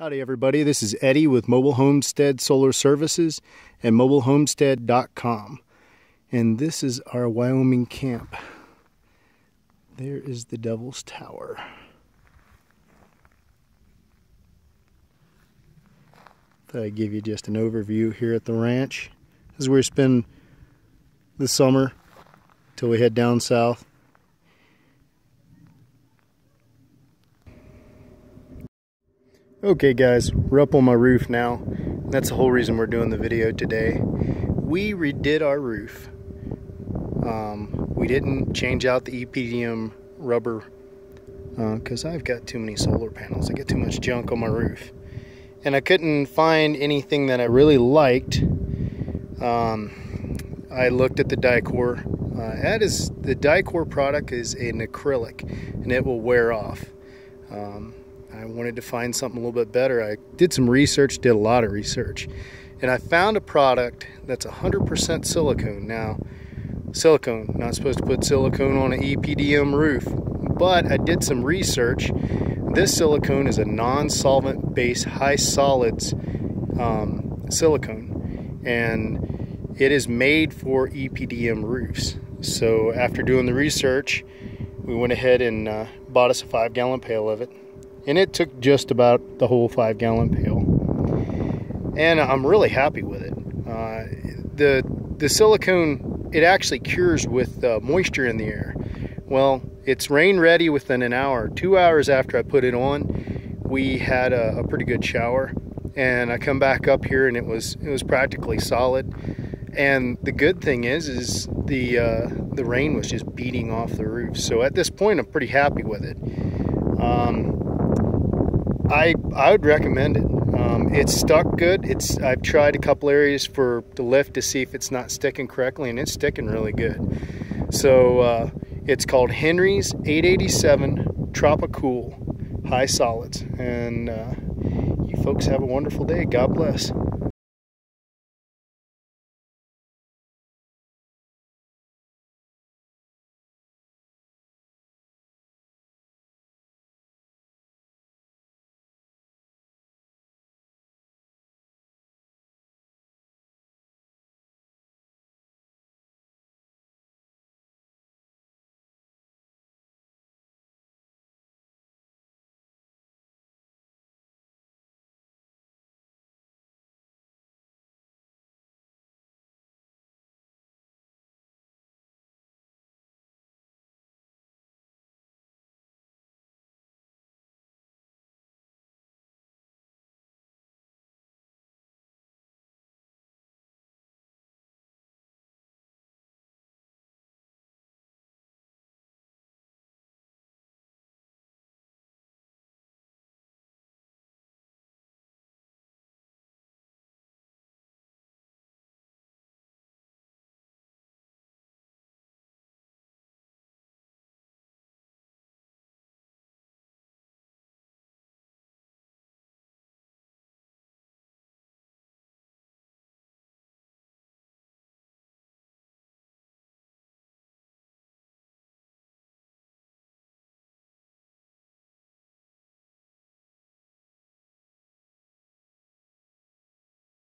Howdy everybody, this is Eddie with Mobile Homestead Solar Services and MobileHomestead.com. And this is our Wyoming camp. There is the Devil's Tower. Thought I'd give you just an overview here at the ranch. This is where we spend the summer till we head down south. Okay guys, we're up on my roof now. That's the whole reason we're doing the video today. We redid our roof. We didn't change out the EPDM rubber because I've got too many solar panels. I get too much junk on my roof. And I couldn't find anything that I really liked. I looked at the Dicor. The Dicor product is an acrylic and it will wear off. I wanted to find something a little bit better. I did some research, did a lot of research, and I found a product that's 100% silicone. Now, silicone, not supposed to put silicone on an EPDM roof, but I did some research. This silicone is a non-solvent based high solids silicone, and it is made for EPDM roofs. So after doing the research, we went ahead and bought us a 5-gallon pail of it. And it took just about the whole 5-gallon pail. And I'm really happy with it. The silicone, it actually cures with moisture in the air. Well, it's rain ready within an hour. 2 hours after I put it on, we had a pretty good shower. And I come back up here and it was practically solid. And the good thing is the rain was just beating off the roof. So at this point, I'm pretty happy with it. I would recommend it. It's stuck good. I've tried a couple areas for the lift to see if it's not sticking correctly, and it's sticking really good. So it's called Henry's 887 Tropi-cool High Solids. And you folks have a wonderful day. God bless.